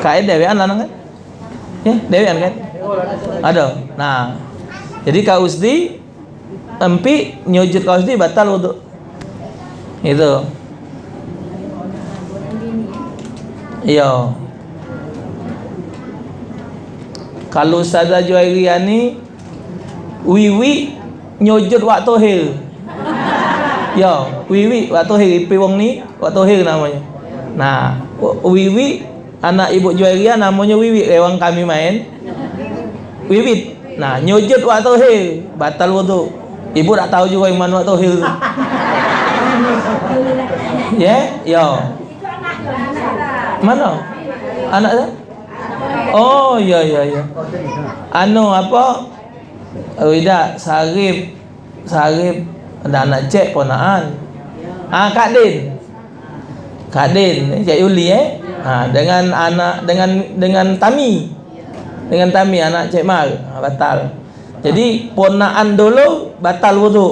Kak Eda dewean lanang kan? Ya, dewean kan? Ada. Nah, jadi Kak Usdi empi nyujud Kak Usdi batal wudu. Itu iya. Kalau Ustazah Juwairiani wiwi nyujud waktu hil. Ya, wiwi waktu hil ipi wong ni waktu hil namanya. Nah, wiwi anak ibu Juwairia namanya wiwi lewang kami main. Wiwi. Nah, nyujud waktu hil batal wudu. Ibu tak tahu juga yang mana waktu hil. Ya, yo. Mana? Anak dah? Oh, ya, ya, ya. Anu apa? Wida, Sarif, Sarif ada anak cek ponaan. Ah, Kak Din, Kak Din, Cik Yuli eh. Ah, dengan anak dengan Tami, dengan Tami anak Cik Mal batal. Jadi ponaan dulu batal wudu.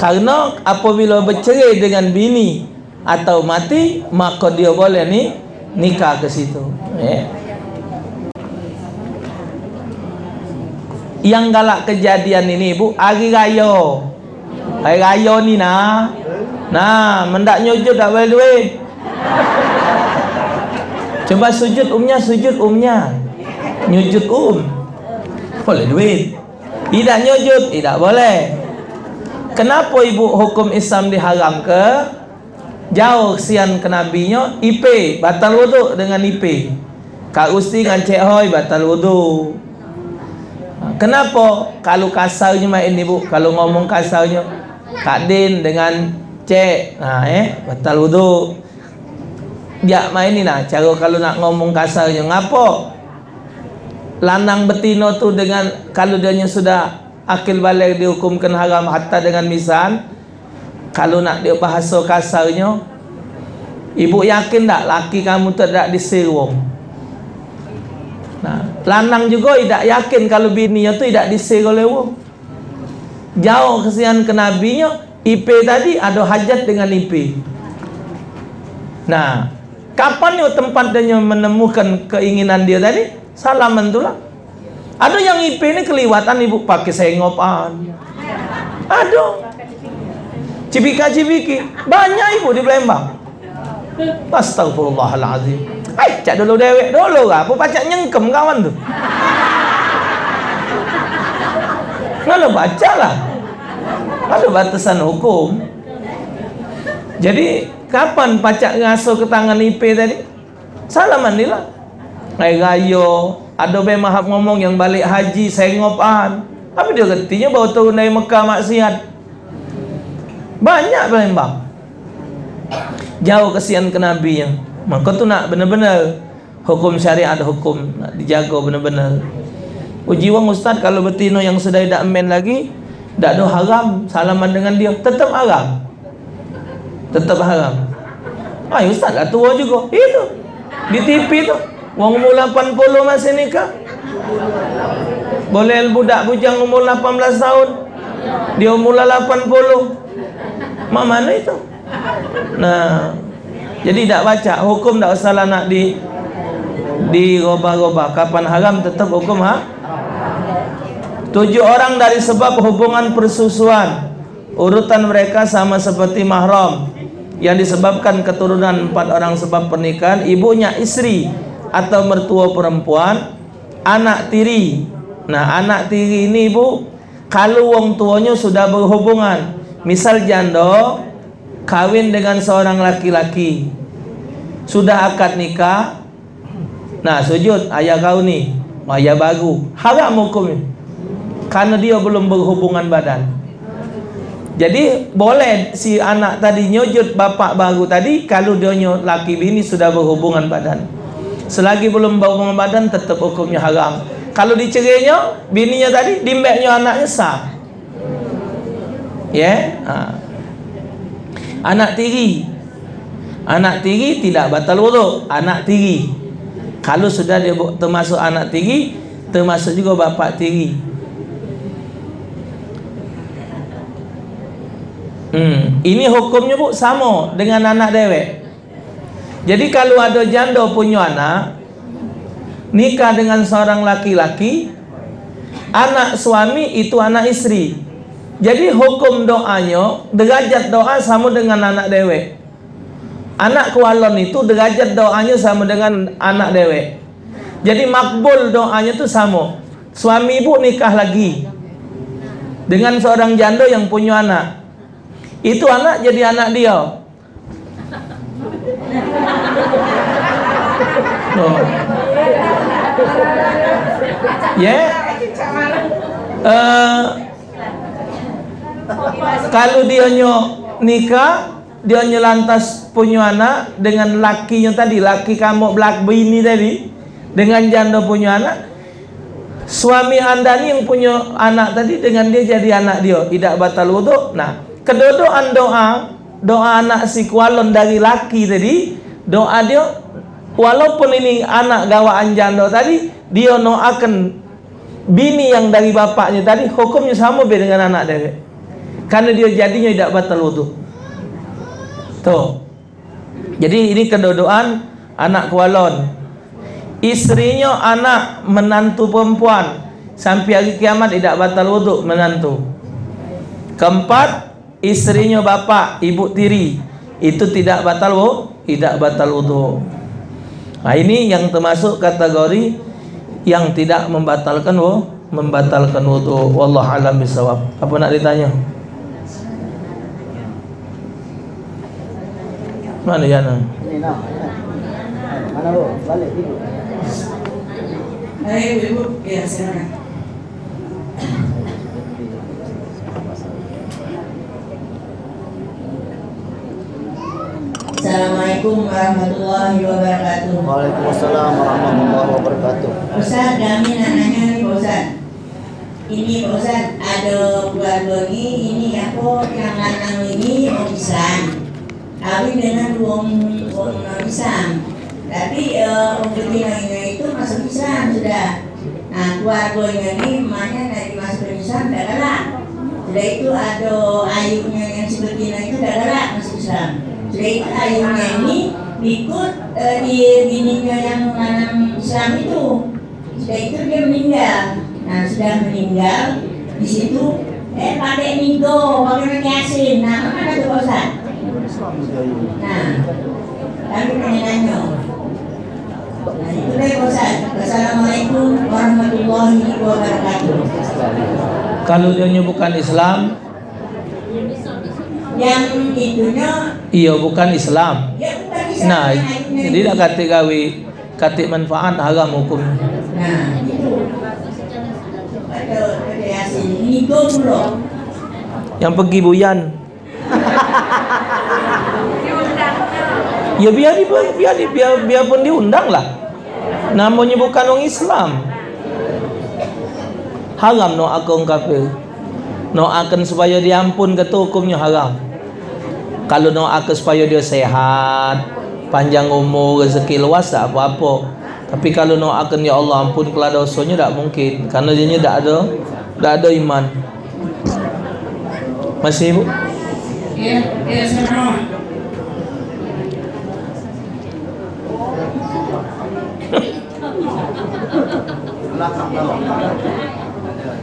Karena apabila bercerai dengan bini atau mati, maka dia boleh ni nikah ke situ. Yeah. Yang galak kejadian ini ibu, hari raya. Hari raya ni nah. Nah, mendak nyujud dak boleh duit. Coba sujud umnya, sujud umnya. Nyujud boleh duit. Tidak nyujud, tidak boleh. Kenapa ibu hukum Islam diharam ke? Jauh sian ke nabinya IP, batal wudu dengan IP. Kak Usti dengan Cik Hoi batal wudu. Kenapa? Kalau kasarnya main ibu, kalau ngomong kasarnya Kak Din dengan Cik, nah batal wudu. Dia main ni nah, cara kalau nak ngomong kasarnya ngapa? Lanang betina tu dengan kalau dia sudah akil balik dihukumkan haram hatta dengan misan. Kalau nak dia bahasa kasarnya, ibu yakin tak laki kamu tidak disirwong? Nah, lanang juga tidak yakin kalau bininya tu tidak disir oleh wong. Jauh kesian ke nabinya, IP tadi ada hajat dengan IP. Nah, kapan tempat dia menemukan keinginan dia tadi? Salah mentulah. Ada yang IP ni kelihatan ibu pakai sengopan. Ada. Cipika-cipiki. Banyak ibu di Palembang. Astagfirullahalazim. Hai, cak dulu dewek dulu apa pacak nyengkem kawan tu. Kalau bacalah. Ada batasan hukum. Jadi kapan pacak ngasuh ke tangan IP tadi? Salah mandilah. Hai gayo. Ada be mahab ngomong yang balik haji sengopan. Apa dia ketinya baru turun dari Mekah maksiat. Banyak Palembang. Jauh kesian ke Nabi yang. Maka tu nak benar-benar hukum syariat, hukum nak dijaga benar-benar. Uji wang ustaz kalau betino yang sedai dak men lagi, dak do haram salaman dengan dia, tetap haram. Tetap haram. Ay ustaz lah tua juga. Itu. Di TV tu. Wang umur 80 masih nikah. Boleh budak bujang umur 18 tahun. Dia umur 80. Mak mana itu? Nah, jadi tak baca hukum, tak usahlah nak diroba-roba. Kapan haram tetap hukum ha? 7 orang dari sebab hubungan persusuan, urutan mereka sama seperti mahram yang disebabkan keturunan. 4 orang sebab pernikahan, ibunya istri atau mertua perempuan, anak tiri. Nah, anak tiri ini bu, kalau wong tuanya sudah berhubungan, misal janda kawin dengan seorang laki-laki, sudah akad nikah. Nah, sujud ayah kau ni, ayah baru, haram hukumnya karena dia belum berhubungan badan. Jadi boleh si anak tadi nyujud bapak baru tadi kalau dia laki bini sudah berhubungan badan. Selagi belum berhubungan badan tetap hukumnya haram. Kalau dicerainya bininya tadi, dimbeknya anaknya sah. Ya, yeah? Anak tiri, anak tiri tidak batal wuduk. Anak tiri kalau sudah dia termasuk anak tiri, termasuk juga bapak tiri. Ini hukumnya bu sama dengan anak dewek. Jadi kalau ada janda punya anak nikah dengan seorang laki-laki, anak suami itu anak istri. Jadi hukum doanya, derajat doa sama dengan anak dewek. Anak kualon itu derajat doanya sama dengan anak dewek. Jadi makbul doanya itu sama. Suami ibu nikah lagi dengan seorang janda yang punya anak, itu anak jadi anak dia. Oh. Yeah. Kalau dia nikah, dia lantas punya anak dengan lakinya tadi, laki kamu belak bini tadi dengan janda punya anak. Suami anda ni yang punya anak tadi dengan dia jadi anak dia, tidak batal wuduk. Nah, kedodoan doa anak si kualon dari laki tadi, doa dia walaupun ini anak gawaan janda tadi, dia doakan bini yang dari bapaknya tadi, hukumnya sama dengan anak dewek. Karena dia jadinya tidak batal wudhu. Tuh. Jadi ini kedodoan anak kualon. Istrinya anak menantu perempuan, sampai hari kiamat tidak batal wudhu menantu. Keempat, istrinya bapak, ibu tiri, itu tidak batal wudhu, tidak batal wudhu. Nah, ini yang termasuk kategori yang tidak membatalkan wudhu, membatalkan wudhu. Wallahu a'lam bishawab. Apa nak ditanya? Mana Yana? Mana bu? Balik ibu. Hei ibu, ya silakan. Assalamualaikum warahmatullahi wabarakatuh. Waalaikumsalam warahmatullahi wabarakatuh. Ustaz, kami nak nanya ni Ustaz. Ini Ustaz, ada dua-dua ni. Ini aku yang lanang ini orang Islam, kawin dengan orang non-Islam, tapi orang betinanya itu masuk Islam sudah. Nah, keluarganya ini emaknya dari masuk Islam tidak galak. Sudah itu ada ayunya yang si betina itu tidak galak masuk Islam. Sudah itu ayunya ini ikut di bininya yang menanam Islam itu. Sudah itu dia meninggal. Nah, sudah meninggal di situ pakai nigo, pakai nyasin. Nah, mana tu Ustaz? Nah, kami pengen nanya. Nah, itu deh Ustaz. Assalamualaikum warahmatullahi wabarakatuh. Kalau dia bukan Islam, yang itunya iya bukan Islam. Ya, bukan Islam. Nah, jadi dah kata gawe, kata manfaat haram hukum. Nah, itu. Ada kreasi niku bro. Yang pergi buyan. Ya biarpun diundang lah. Namanya bukan orang Islam. Haram doa kaum kafir. Doakan supaya diampun ke hukumnya haram. Kalau doakan supaya dia sehat, panjang umur, rezeki luas tak apa-apa. Tapi kalau doakan ya Allah ampun kelah dosanya tak mungkin. Karena dia tak ada iman. Masih ibu? Ya, sama.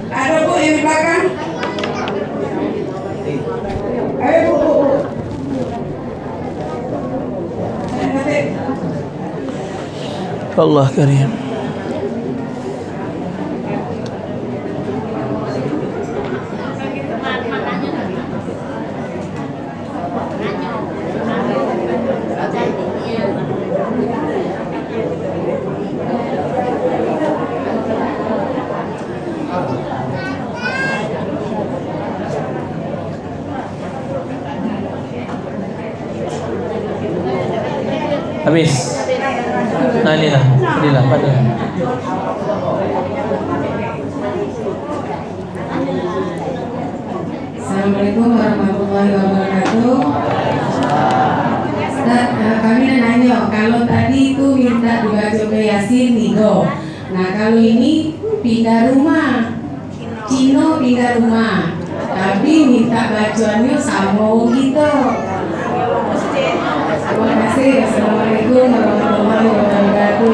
Ada bu yang di belakang. Ayo bu. Allah karim. Habis. Nah inilah pada. Assalamualaikum warahmatullahi wabarakatuh. Ustaz, kami nanya kalau tadi itu minta dibaca ke Yasin 3. Nah kalau ini pindah rumah, Cino pindah rumah, tapi minta bacaannya sama gitu. Terima kasih. Assalamualaikum warahmatullahi wabarakatuh.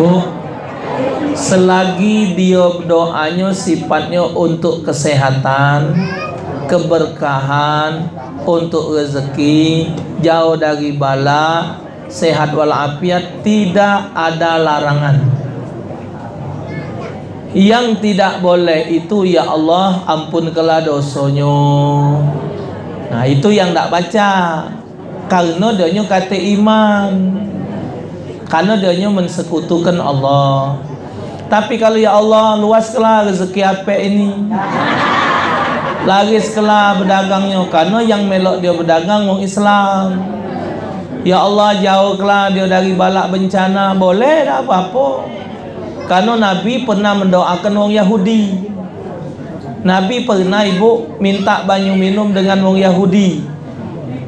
Bu, selagi dia doanya sifatnya untuk kesehatan, keberkahan, untuk rezeki, jauh dari bala, sehat walafiat, tidak ada larangan. Yang tidak boleh itu ya Allah ampunkanlah dosanya. Nah itu yang tak baca. Karena dia kata iman. Karena dia mensekutukan Allah. Tapi kalau ya Allah luaskanlah rezeki apa ini, lariskanlah bedagangnya. Karena yang melok dia berdagang orang Islam. Ya Allah jauhkanlah dia dari balak bencana. Boleh tak apa-apa. Karena Nabi pernah mendoakan orang Yahudi. Nabi pernah ibu minta banyu minum dengan orang Yahudi.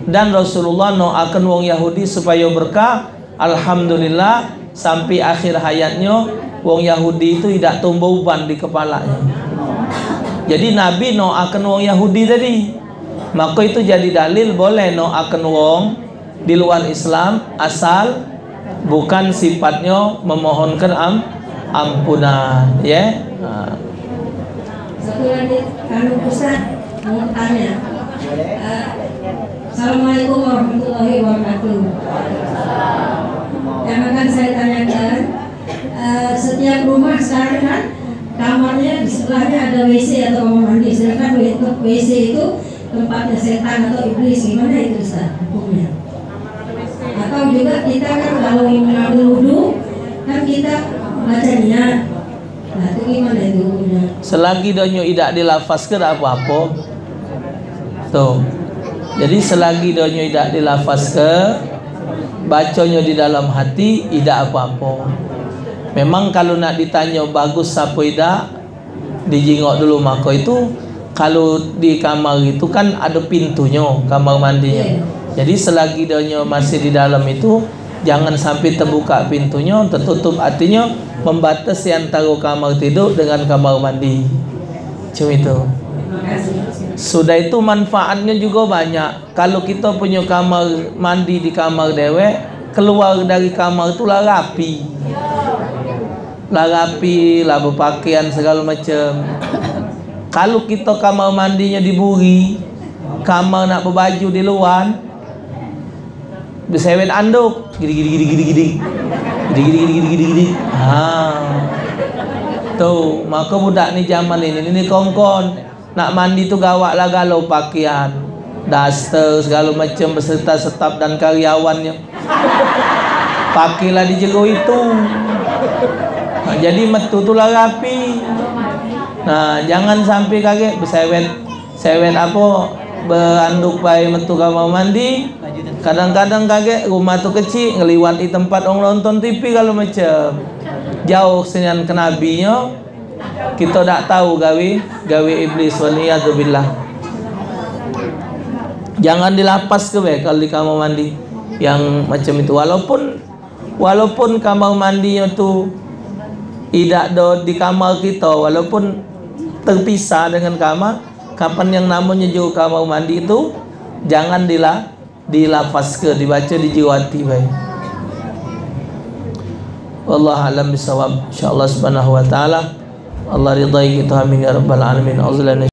Dan Rasulullah doakan orang Yahudi supaya berkah. Alhamdulillah sampai akhir hayatnya orang Yahudi itu tidak tumbuh uban di kepalanya. Jadi Nabi doakan orang Yahudi tadi. Maka itu jadi dalil boleh doakan orang di luar Islam asal bukan sifatnya memohonkan ampunan, ya. Yeah? Satu pusat mau tanya. Assalamualaikum warahmatullahi wabarakatuh. Yang akan saya tanyakan, setiap rumah sekarang kan kamarnya di sebelahnya ada WC atau kamar mandi. Sedangkan WC itu tempatnya setan atau iblis. Gimana itu Ustaz hukumnya? Atau juga kita kan kalau mengambil wudhu kan kita bacanya, nah itu gimana itu? Selagi donyo tidak dilafazkan apa-apa, tuh. Jadi selagi donyo tidak dilafazkan, bacanya di dalam hati tidak apa-apa. Memang kalau nak ditanya bagus apa tidak, dijingok dulu maka itu. Kalau di kamar itu kan ada pintunya kamar mandinya. Jadi selagi donyo masih di dalam itu, jangan sampai terbuka pintunya, tertutup artinya membatasi antara kamar tidur dengan kamar mandi. Cuma itu. Sudah itu manfaatnya juga banyak. Kalau kita punya kamar mandi di kamar dewek, keluar dari kamar itu lah rapi. Lah rapi, lah berpakaian segala macam. Kalau kita kamar mandinya diburi, kamar nak berbaju di luar, bersewet anduk gini. Tuh maka budak ni zaman ini kongkon nak mandi tu gawak lah galau pakaian daster segala macam beserta staf dan karyawannya, pakailah di jero itu. Jadi metu tu lah rapi. Nah, jangan sampai kakek sewet apa beranduk bayi metu kamar mandi. Kadang-kadang kakek rumah tu kecil, ngeliwati tempat orang nonton TV kalau macam jauh senian kenabinya. Kita tak tahu gawe iblis waliyadzubillah. Jangan dilapas ke be kalau di kamar mandi yang macam itu. Walaupun kamar mandinya tu tidak ada di kamar kita, walaupun terpisah dengan kamar, kapan yang namanya juga kamar mandi itu jangan dilapas ke, dibaca dijiwati baik. Wallahu a'lam bishawab. Insyaallah subhanahu wa taala Allah ridai kita amin ya rabbal alamin.